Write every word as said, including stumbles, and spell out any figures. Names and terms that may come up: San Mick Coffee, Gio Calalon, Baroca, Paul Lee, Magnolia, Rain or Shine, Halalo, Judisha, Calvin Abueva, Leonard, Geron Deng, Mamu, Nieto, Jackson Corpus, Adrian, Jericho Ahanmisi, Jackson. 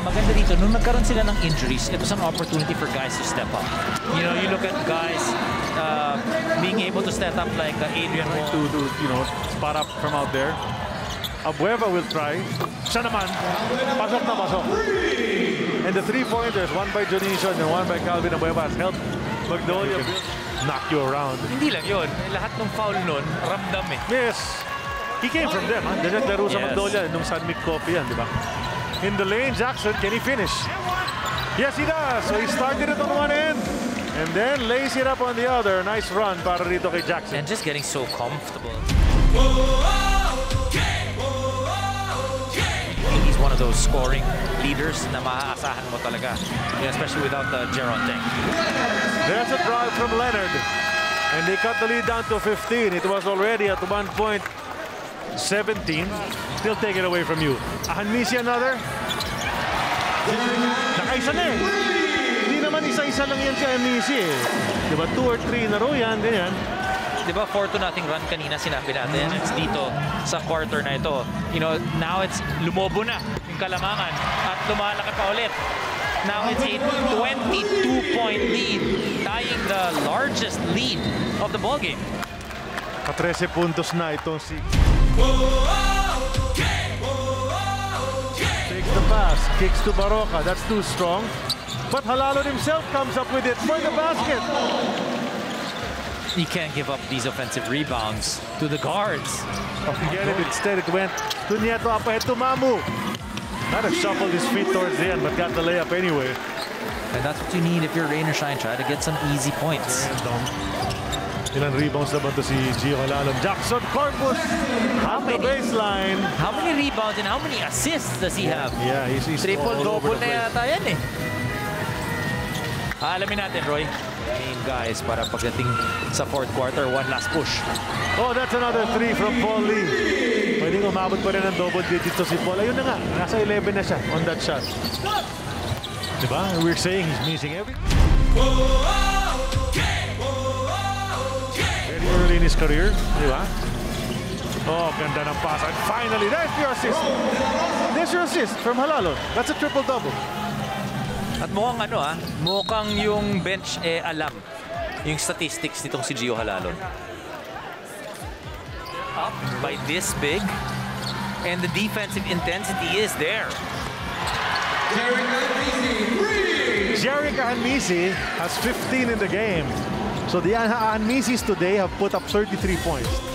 Ang maganda dito, nung nagkaroon sila ng injuries, ito isang opportunity for guys to step up. You know, you look at guys uh, being able to step up like uh, Adrian will to, to, you know, spot up from out there. Abueva will try. Siya naman, pasok na pasok. And the three pointers, one by Judisha and one by Calvin Abueva, has helped Magnolia knock you around. Hindi lang yun. Lahat ng foul nun, ramdam eh. Yes. He came from them. Huh? Dahil naglaro sa yes. Magnolia nung San Mick Coffee yan, di ba? In the lane, Jackson, can he finish? Yes, he does. So he started it on one end and then lays it up on the other. Nice run para rito kay Jackson. And just getting so comfortable. Whoa, oh, okay. One of those scoring leaders na maaasahan mo talaga, yeah, especially without the Geron Deng. There's a drive from Leonard, and they cut the lead down to fifteen. It was already at one point seventeen. Still take it away from you. Ahanmisi another. Nakaisa na eh. Hindi naman isa-isa lang yan si Ahanmisi eh. Diba, two or three na row yan, ganyan. Diba, four to nothing run kanina sinabi natin. It's dito sa quarter na ito. You know, now it's lumobo na yung kalamangan at lumalakad pa ulit. Now it's a twenty-two point lead, tying the largest lead of the ballgame. Pa thirteen puntos na itong si... Takes the pass, kicks to Baroca. That's too strong. But Halalo himself comes up with it for the basket. He can't give up these offensive rebounds to the guards. Oh, forget it. Instead, it went to Nieto, up ahead to Mamu. Might have shuffled his feet towards the end, but got the layup anyway. And that's what you need if you're Rain or Shine. Try to get some easy points. Ilan rebounds naman to si Gio Calalon. Jackson Corpus on the baseline. How many rebounds and how many assists does he have? Yeah, he's, he's triple double na yata yan eh. Alamin natin, Roy. Main guys para pagdating sa fourth quarter, one last push. Oh, that's another three from Paul Lee. Pwedeng umabot pa rin ng double digits to si Paul. Ayun na nga, nasa eleven na siya on that shot. Diba? We're saying he's missing every... Very early in his career, diba? Oh, ganda ng pass. And finally, there's your assist. There's your assist from Halalo. That's a triple-double. At mukhang ano ah, mukhang yung bench eh alam yung statistics nitong si Gio Calalon. Up by this big and the defensive intensity is there. Jericho Ahanmisi has fifteen in the game. So the Ahanmisis today have put up thirty-three points.